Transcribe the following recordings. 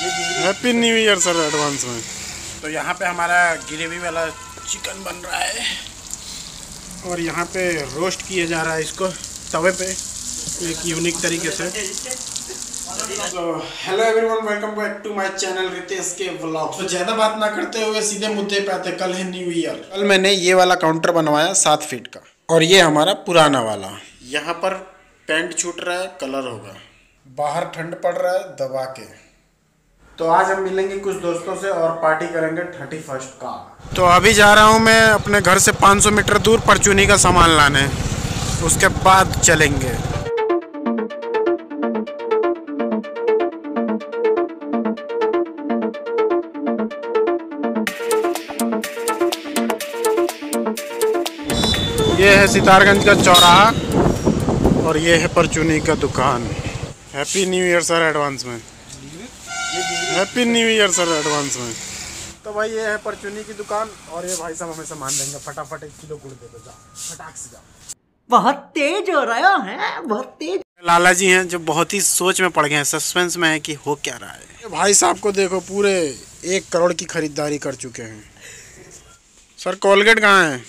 Happy new year sir advance में। तो यहाँ पे हमारा ग्रेवी वाला चिकन बन रहा है और यहाँ पे रोस्ट किया जा रहा है इसको तवे पे एक यूनिक तरीके से। तो hello everyone, welcome back to my channel Ritesh के व्लॉग। तो ज़्यादा बात ना करते हुए सीधे मुद्दे पे आते। कल है न्यू ईयर। कल मैंने ये वाला काउंटर बनवाया 7 फीट का और ये हमारा पुराना वाला। यहाँ पर पेंट छूट रहा है, कलर होगा। बाहर ठंड पड़ रहा है दबा के। तो आज हम मिलेंगे कुछ दोस्तों से और पार्टी करेंगे 31st का। तो अभी जा रहा हूँ मैं अपने घर से 500 मीटर दूर परचूनी का सामान लाने, उसके बाद चलेंगे। ये है सितारगंज का चौराहा और ये है परचूनी का दुकान। Happy new year sir advance में। Happy new year sir advance में। तो भाई ये है परचूनी की दुकान और ये भाई साहब हमें सामान देंगे। फटाफट 1 किलो गुड़ दे दो, फटाक से जाओ। बहुत तेज हो रहा है, बहुत तेज। लाला जी हैं जो बहुत ही सोच में पड़ गए हैं, सस्पेंस में है कि हो क्या रहा है। भाई साहब को देखो, पूरे 1 करोड़ की खरीदारी कर चुके हैं। सर कोलगेट कहाँ है?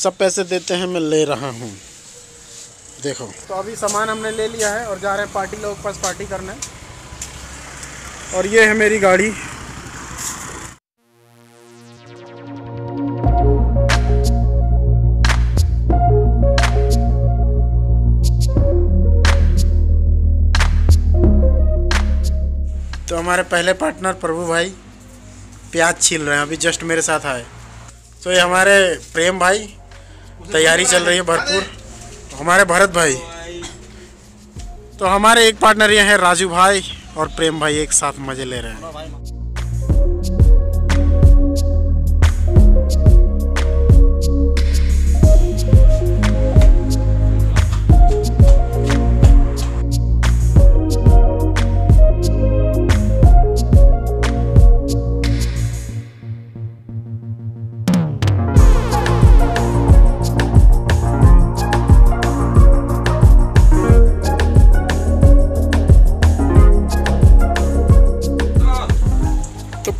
सब पैसे देते हैं, मैं ले रहा हूँ, देखो। तो अभी सामान हमने ले लिया है और जा रहे हैं पार्टी, लोग पास पार्टी करने। और ये है मेरी गाड़ी। तो हमारे पहले पार्टनर प्रभु भाई प्याज छील रहे हैं, अभी जस्ट मेरे साथ आए। तो ये हमारे प्रेम भाई, तैयारी चल रही है भरपूर। हमारे भरत भाई। तो हमारे एक पार्टनर ये हैं राजू भाई और प्रेम भाई, एक साथ मजे ले रहे हैं।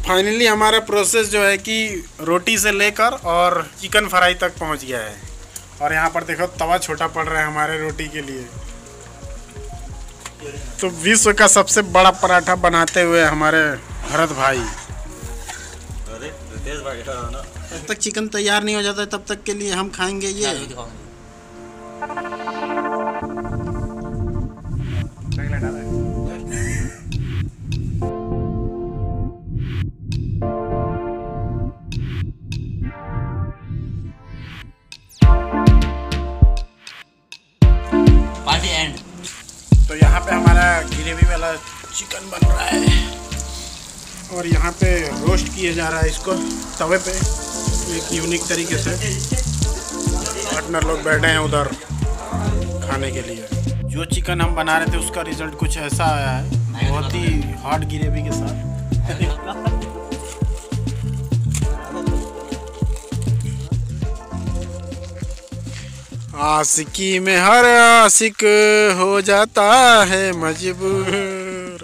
फाइनली हमारा प्रोसेस जो है कि रोटी से लेकर और चिकन फ्राई तक पहुंच गया है। और यहाँ पर देखो तवा छोटा पड़ रहा है हमारे रोटी के लिए। तो विश्व का सबसे बड़ा पराठा बनाते हुए हमारे भरत भाई। अरे रितेश भाई ना, जब तक चिकन तैयार नहीं हो जाता तब तक के लिए हम खाएंगे ये। तो यहाँ पे हमारा ग्रेवी वाला चिकन बन रहा है और यहाँ पे रोस्ट किया जा रहा है इसको तवे पे एक यूनिक तरीके से। पार्टनर लोग बैठे हैं उधर खाने के लिए। जो चिकन हम बना रहे थे उसका रिजल्ट कुछ ऐसा आया है, बहुत ही हॉट ग्रेवी के साथ। आशिकी में हर आशिक हो जाता है मजबूर।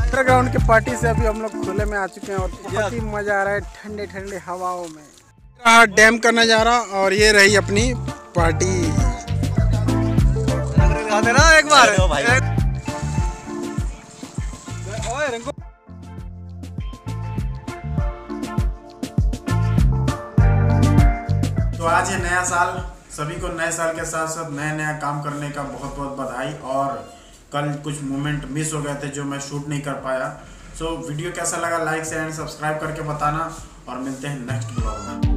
अंडरग्राउंड के पार्टी से अभी हम लोग खुले में आ चुके हैं और बहुत ही मजा आ रहा है ठंडे ठंडे हवाओं में। रहा डैम का नजारा और ये रही अपनी पार्टी। ना एक बार भाई। तो आज है नया साल, सभी को नए साल के साथ साथ नया काम करने का बहुत बहुत बधाई। और कल कुछ मोमेंट मिस हो गए थे जो मैं शूट नहीं कर पाया। सो वीडियो कैसा लगा लाइक शेयर एंड सब्सक्राइब करके बताना और मिलते हैं नेक्स्ट ब्लॉग में।